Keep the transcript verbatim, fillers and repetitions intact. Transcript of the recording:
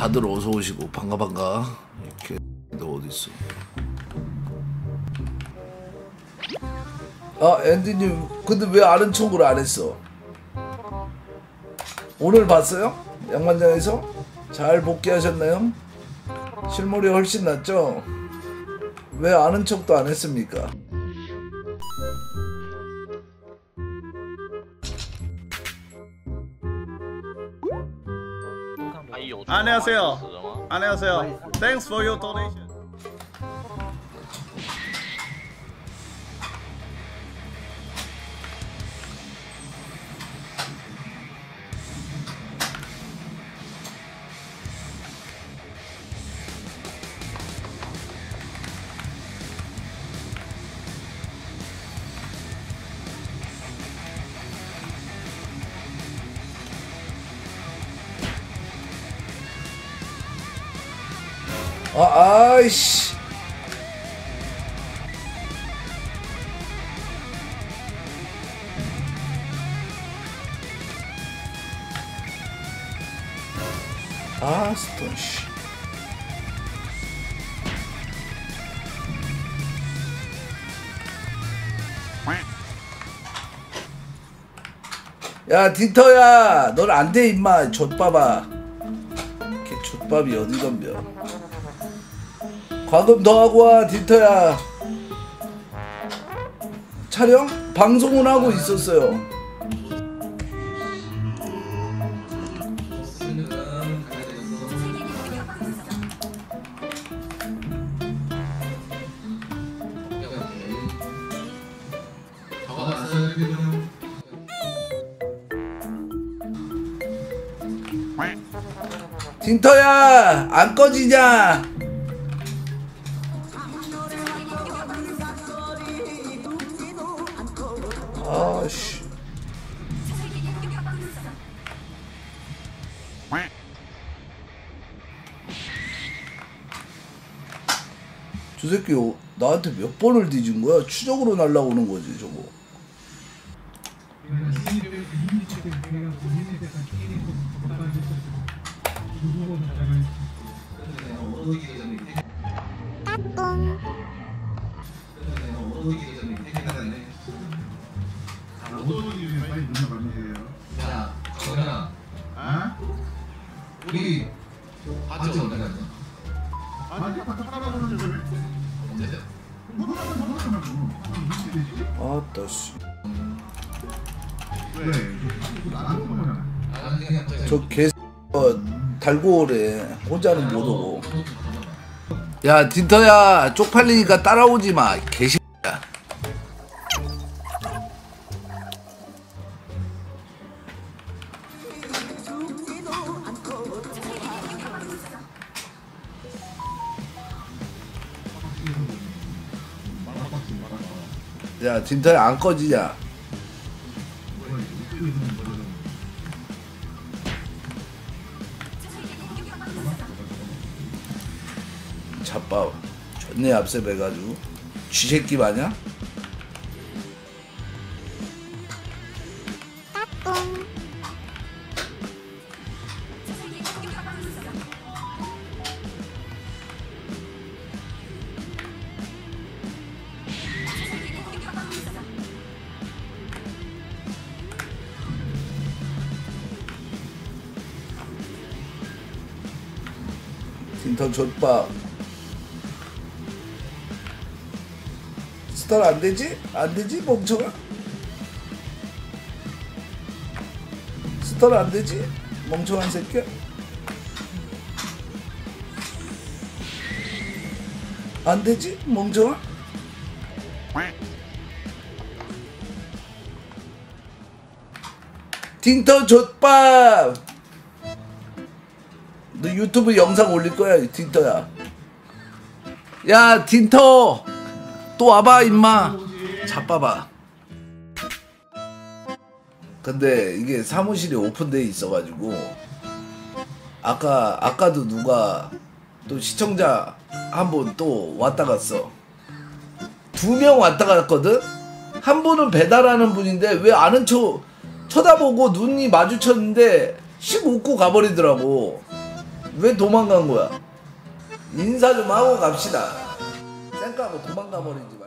다들 어서 오시고 반가 반가. 이렇게 너 어디 있어? 아 앤디님 근데 왜 아는 척을 안 했어? 오늘 봤어요? 양반장에서? 잘 복귀하셨나요? 실물이 훨씬 낫죠? 왜 아는 척도 안 했습니까? 안녕하세요. 안녕하세요. Thanks for your donation. 아, 아이씨. 아, 스톤씨. 야, 딘터야. 넌 안 돼, 임마. 좆밥아. 이렇게 좆밥이 어디 덤벼. 과금 더 하고 와, 딘터야. 촬영? 방송은 하고 있었어요. 딘터야, 안 꺼지냐? 저 새끼 나한테 몇 번을 뒤진 거야? 추적으로 날라오는 거지 저거. 우리 바지 어디 갔어? 바지 하나 보는 줄 언제요? 아따 씨. 왜? 저 개 달고래 혼자는 못 오고. 야 딘터야 쪽팔리니까 따라오지 마 개시. 야, 딘터야 안 꺼지냐? 잡밥 존내 앞세배가지고 쥐새끼 마냥? 딘터 좆밥 스타일 안되지? 안되지? 멍청아? 스타일 안되지? 멍청한 새끼야? 안되지? 멍청아? 딘터 좆밥 너 유튜브 영상 올릴 거야, 딘터야. 야, 딘터! 또 와봐, 임마. 잡봐봐. 근데 이게 사무실이 오픈되어 있어가지고, 아까, 아까도 누가 또 시청자 한 분 또 왔다 갔어. 두 명 왔다 갔거든? 한 분은 배달하는 분인데, 왜 아는 척 쳐다보고 눈이 마주쳤는데, 씩 웃고 가버리더라고. 왜 도망간 거야? 인사 좀 하고 갑시다. 쌩까하고 도망가 버리지.